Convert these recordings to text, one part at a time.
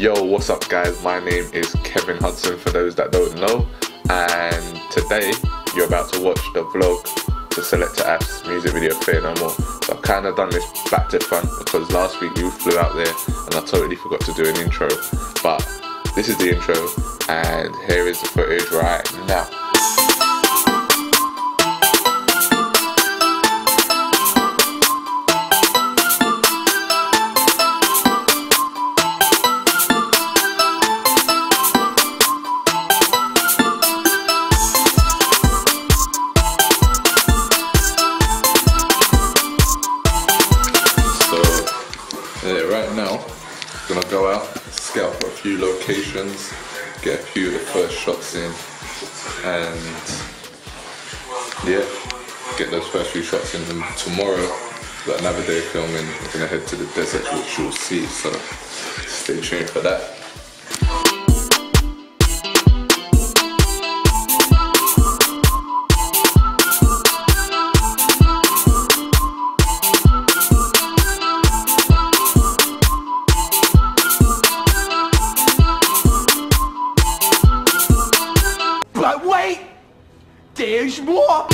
Yo, what's up guys, my name is Kevin Hudson for those that don't know, and today you're about to watch the vlog to Selecta Aff's music video Fear No More. So I've kind of done this back to front because last week you flew out there and I totally forgot to do an intro, but this is the intro and here is the footage right now. Right now, I'm gonna go out, scout for a few locations, get a few of the first shots in, and yeah, get those first few shots in. And tomorrow, got another day of filming, we're gonna head to the desert, which you'll see, so stay tuned for that. But wait, there's more!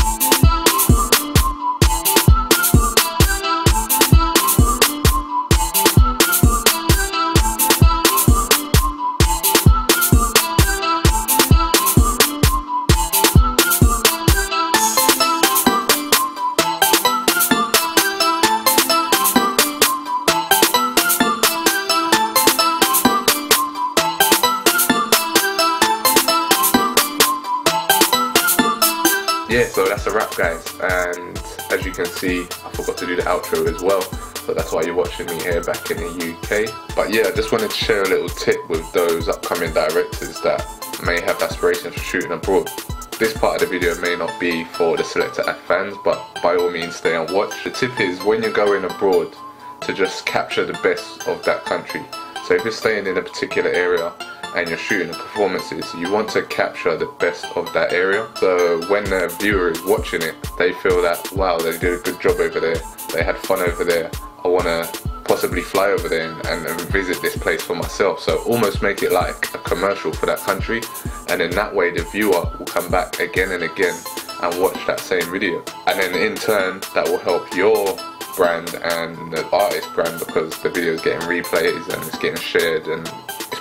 Yeah, so that's a wrap guys, and as you can see I forgot to do the outro as well, so that's why you're watching me here back in the UK. But yeah, I just wanted to share a little tip with those upcoming directors that may have aspirations for shooting abroad. This part of the video may not be for the Selecta Aff fans, but by all means stay and watch. The tip is, when you're going abroad, to just capture the best of that country. So if you're staying in a particular area and you're shooting the performances, you want to capture the best of that area. So when the viewer is watching it, they feel that, wow, they did a good job over there, they had fun over there, I want to possibly fly over there and visit this place for myself. So almost make it like a commercial for that country, and in that way the viewer will come back again and again and watch that same video. And then in turn that will help your brand and the artist brand, because the video is getting replays and it's getting shared and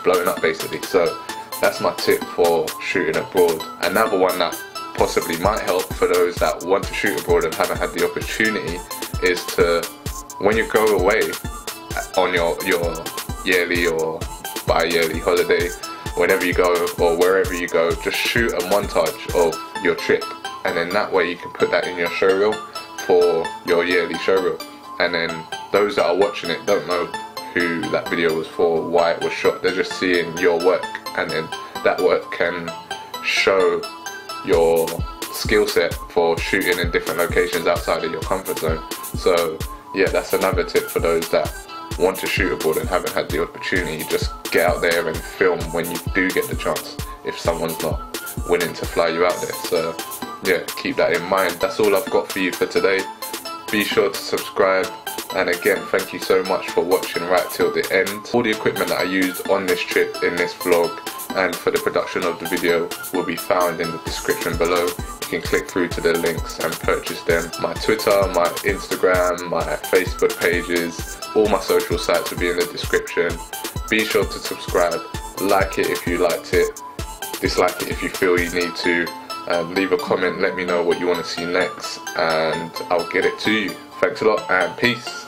blowing up basically. So that's my tip for shooting abroad. Another one that possibly might help for those that want to shoot abroad and haven't had the opportunity is to, when you go away on your yearly or bi-yearly holiday, whenever you go or wherever you go, just shoot a montage of your trip, and then that way you can put that in your showreel for your yearly showreel, and then those that are watching it don't know who that video was for, why it was shot. They're just seeing your work, and then that work can show your skill set for shooting in different locations outside of your comfort zone. So yeah, that's another tip for those that want to shoot abroad and haven't had the opportunity. Just get out there and film when you do get the chance, if someone's not willing to fly you out there. So yeah, keep that in mind. That's all I've got for you for today. Be sure to subscribe. And again, thank you so much for watching right till the end. All the equipment that I used on this trip in this vlog and for the production of the video will be found in the description below. You can click through to the links and purchase them. My Twitter, my Instagram, my Facebook pages, all my social sites will be in the description. Be sure to subscribe, like it if you liked it, dislike it if you feel you need to, leave a comment, let me know what you want to see next and I'll get it to you. Thanks a lot and peace.